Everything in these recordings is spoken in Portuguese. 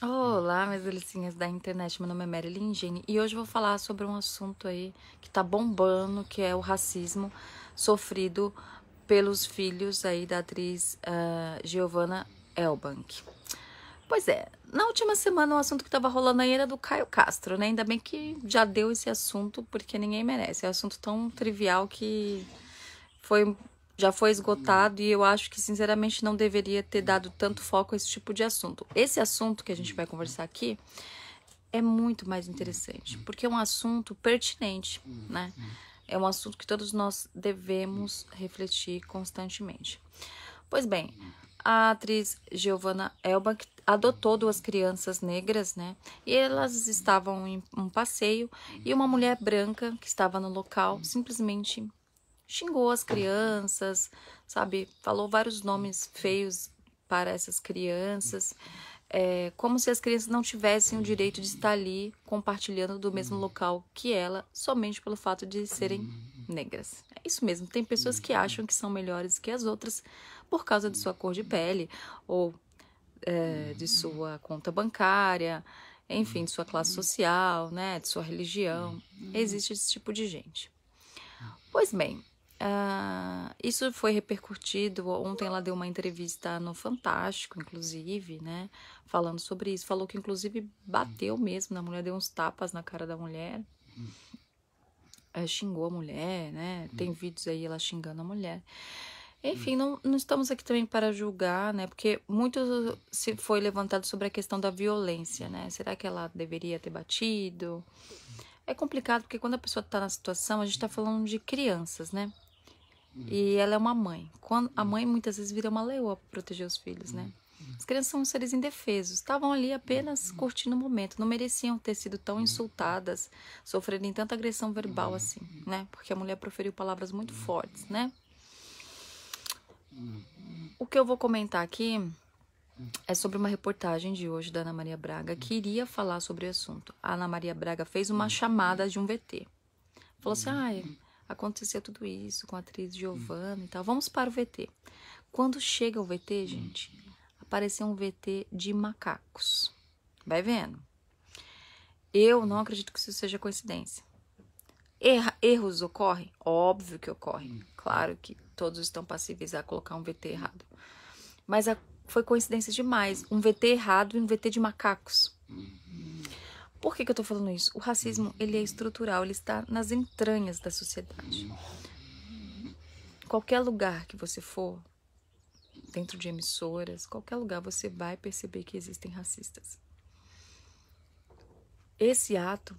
Olá, meus delicinhas da internet, meu nome é Marilyn Gini e hoje vou falar sobre um assunto aí que tá bombando, que é o racismo sofrido pelos filhos aí da atriz Giovanna Ewbank. Pois é, na última semana um assunto que tava rolando aí era do Caio Castro, né? Ainda bem que já deu esse assunto, porque ninguém merece. É um assunto tão trivial que já foi esgotado e eu acho que, sinceramente, não deveria ter dado tanto foco a esse tipo de assunto. Esse assunto que a gente vai conversar aqui é muito mais interessante, porque é um assunto pertinente, né? É um assunto que todos nós devemos refletir constantemente. Pois bem, a atriz Giovanna Ewbank adotou duas crianças negras, né? E elas estavam em um passeio e uma mulher branca que estava no local simplesmente xingou as crianças, sabe? Falou vários nomes feios para essas crianças, como se as crianças não tivessem o direito de estar ali compartilhando do mesmo local que ela, somente pelo fato de serem negras. É isso mesmo, tem pessoas que acham que são melhores que as outras por causa de sua cor de pele ou de sua conta bancária, enfim, de sua classe social, né? De sua religião. Existe esse tipo de gente. Pois bem, isso foi repercutido. Ontem ela deu uma entrevista no Fantástico, inclusive, né? Falando sobre isso. Falou que, inclusive, bateu mesmo na mulher, deu uns tapas na cara da mulher. Xingou a mulher, né? Tem vídeos aí ela xingando a mulher. Enfim, não estamos aqui também para julgar, né? Porque muito se foi levantado sobre a questão da violência, né? Será que ela deveria ter batido? É complicado, porque quando a pessoa está na situação, a gente está falando de crianças, né? E ela é uma mãe. Quando a mãe, muitas vezes, vira uma leoa para proteger os filhos, né? As crianças são seres indefesos. Estavam ali apenas curtindo o momento. Não mereciam ter sido tão insultadas, sofrerem tanta agressão verbal assim, né? Porque a mulher proferiu palavras muito fortes, né? O que eu vou comentar aqui é sobre uma reportagem de hoje da Ana Maria Braga, que iria falar sobre o assunto. A Ana Maria Braga fez uma chamada de um VT. Falou assim, aconteceu tudo isso com a atriz Giovanna e tal, vamos para o VT. Quando chega o VT, gente, apareceu um VT de macacos. Vai vendo? Eu não acredito que isso seja coincidência. Erros ocorrem? Óbvio que ocorrem. Claro que todos estão passíveis a colocar um VT errado. Mas foi coincidência demais, um VT errado e um VT de macacos. Por que eu tô falando isso? O racismo, ele é estrutural, ele está nas entranhas da sociedade. Qualquer lugar que você for, dentro de emissoras, qualquer lugar, você vai perceber que existem racistas. Esse ato,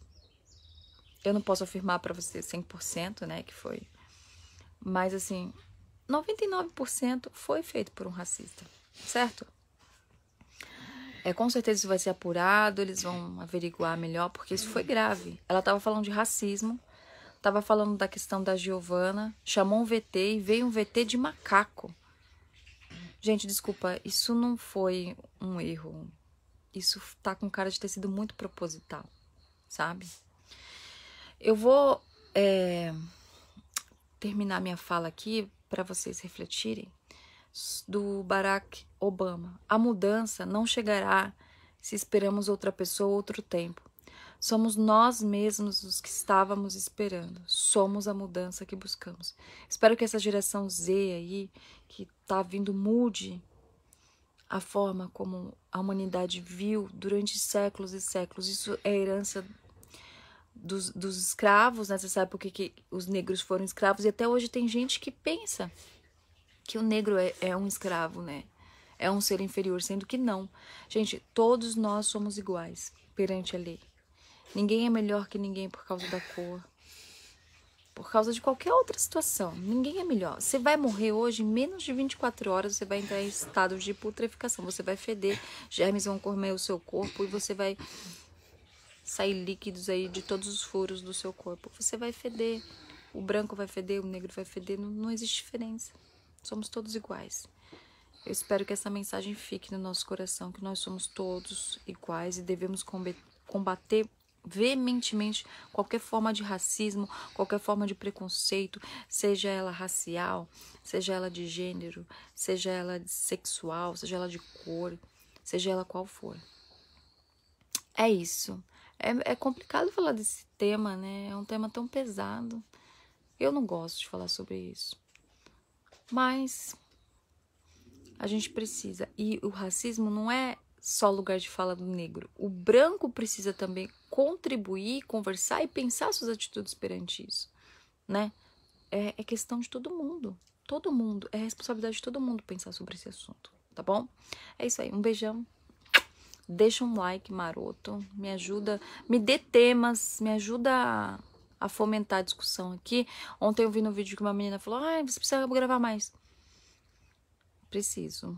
eu não posso afirmar para você 100%, né, que foi, mas assim, 99% foi feito por um racista. Certo? Com certeza isso vai ser apurado, eles vão averiguar melhor, porque isso foi grave. Ela estava falando de racismo, estava falando da questão da Giovanna, chamou um VT e veio um VT de macaco. Gente, desculpa, isso não foi um erro. Isso tá com cara de ter sido muito proposital, sabe? Eu vou terminar minha fala aqui para vocês refletirem. Do Barack Obama. A mudança não chegará se esperamos outra pessoa, outro tempo. Somos nós mesmos os que estávamos esperando. Somos a mudança que buscamos. Espero que essa geração Z aí, que tá vindo, mude a forma como a humanidade viu durante séculos e séculos. Isso é herança dos escravos, né? Você sabe por que os negros foram escravos e até hoje tem gente que pensa que o negro é um escravo, né? É um ser inferior, sendo que não. Gente, todos nós somos iguais perante a lei. Ninguém é melhor que ninguém por causa da cor, por causa de qualquer outra situação. Ninguém é melhor. Você vai morrer hoje, em menos de 24 horas, você vai entrar em estado de putrefação. Você vai feder, germes vão comer o seu corpo e você vai sair líquidos aí de todos os furos do seu corpo. Você vai feder, o branco vai feder, o negro vai feder, não existe diferença. Somos todos iguais. Eu espero que essa mensagem fique no nosso coração, que nós somos todos iguais e devemos combater veementemente qualquer forma de racismo, qualquer forma de preconceito, seja ela racial, seja ela de gênero, seja ela sexual, seja ela de cor, seja ela qual for. É isso. É complicado falar desse tema, né? É um tema tão pesado. Eu não gosto de falar sobre isso. Mas a gente precisa. E o racismo não é só lugar de fala do negro. O branco precisa também contribuir, conversar e pensar suas atitudes perante isso, né? É questão de todo mundo. Todo mundo. É responsabilidade de todo mundo pensar sobre esse assunto, tá bom? É isso aí. Um beijão. Deixa um like maroto. Me ajuda. Me dê temas. Me ajuda a fomentar a discussão aqui. Ontem eu vi no vídeo que uma menina falou: ah, você precisa gravar mais. Preciso.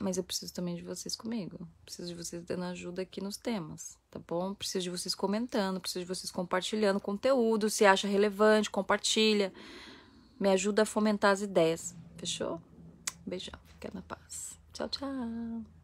Mas eu preciso também de vocês comigo. Preciso de vocês dando ajuda aqui nos temas, tá bom? Preciso de vocês comentando, preciso de vocês compartilhando conteúdo. Se acha relevante, compartilha. Me ajuda a fomentar as ideias, fechou? Beijão, fica na paz. Tchau, tchau.